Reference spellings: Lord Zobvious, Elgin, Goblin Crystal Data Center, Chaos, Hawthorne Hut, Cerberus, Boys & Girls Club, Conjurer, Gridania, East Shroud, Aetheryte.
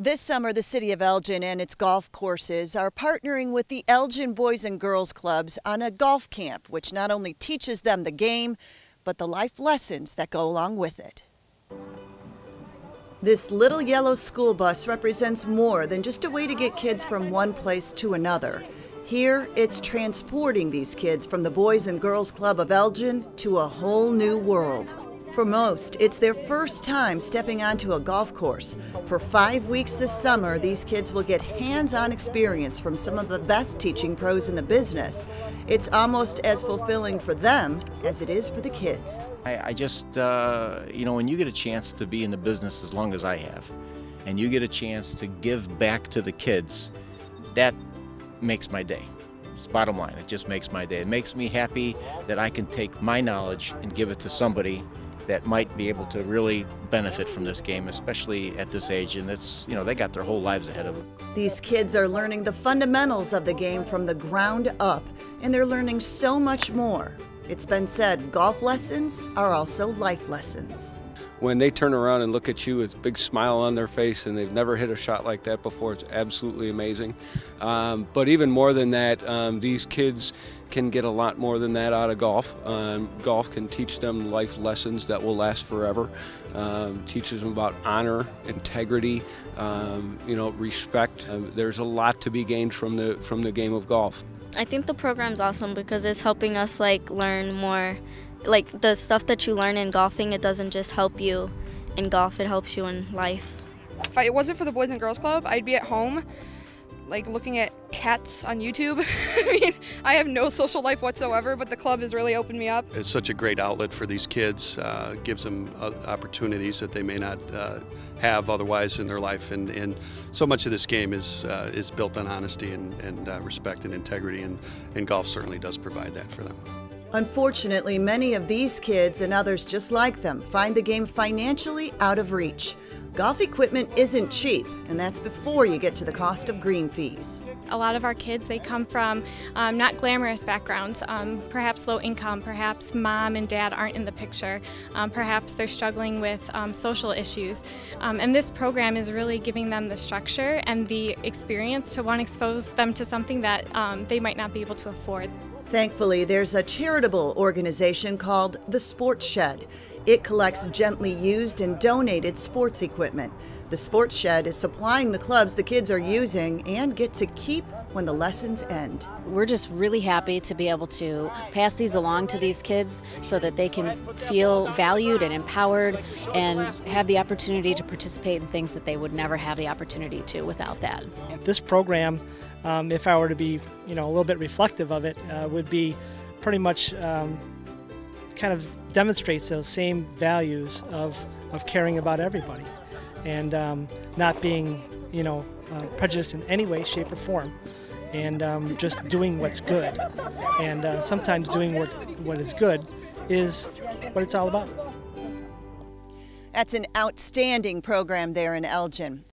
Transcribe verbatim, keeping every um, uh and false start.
This summer, the city of Elgin and its golf courses are partnering with the Elgin Boys and Girls Clubs on a golf camp, which not only teaches them the game, but the life lessons that go along with it. This little yellow school bus represents more than just a way to get kids from one place to another. Here, it's transporting these kids from the Boys and Girls Club of Elgin to a whole new world. For most, it's their first time stepping onto a golf course. For five weeks this summer, these kids will get hands-on experience from some of the best teaching pros in the business. It's almost as fulfilling for them as it is for the kids. I, I just, uh, you know, when you get a chance to be in the business as long as I have, and you get a chance to give back to the kids, that makes my day. Bottom line, it just makes my day. It makes me happy that I can take my knowledge and give it to somebody that might be able to really benefit from this game, especially at this age. And it's, you know, they got their whole lives ahead of them. These kids are learning the fundamentals of the game from the ground up, and they're learning so much more. It's been said, golf lessons are also life lessons. When they turn around and look at you with a big smile on their face, and they've never hit a shot like that before, it's absolutely amazing. Um, but even more than that, um, these kids can get a lot more than that out of golf. Um, golf can teach them life lessons that will last forever. Um, teaches them about honor, integrity, um, you know, respect. Um, there's a lot to be gained from the from the game of golf. I think the program's awesome because it's helping us like learn more. Like the stuff that you learn in golfing, it doesn't just help you in golf, it helps you in life. If it wasn't for the Boys and Girls Club, I'd be at home, like looking at cats on YouTube. I mean, I have no social life whatsoever, but the club has really opened me up. It's such a great outlet for these kids. Uh, gives them uh, opportunities that they may not uh, have otherwise in their life. And, and so much of this game is uh, is built on honesty and, and uh, respect and integrity, and, and golf certainly does provide that for them. Unfortunately, many of these kids and others just like them find the game financially out of reach. Golf equipment isn't cheap, and that's before you get to the cost of green fees. A lot of our kids, they come from um, not glamorous backgrounds, um, perhaps low income, perhaps mom and dad aren't in the picture, um, perhaps they're struggling with um, social issues. Um, and this program is really giving them the structure and the experience to want to expose them to something that um, they might not be able to afford. Thankfully, there's a charitable organization called the Sports Shed. It collects gently used and donated sports equipment. The Sports Shed is supplying the clubs the kids are using and get to keep when the lessons end. We're just really happy to be able to pass these along to these kids so that they can feel valued and empowered and have the opportunity to participate in things that they would never have the opportunity to without that. This program, um, if I were to be, you know, a little bit reflective of it, uh, would be pretty much um, kind of demonstrates those same values of, of caring about everybody and um, not being, you know, uh, prejudiced in any way, shape, or form, and um, just doing what's good. And uh, sometimes doing what, what is good is what it's all about. That's an outstanding program there in Elgin.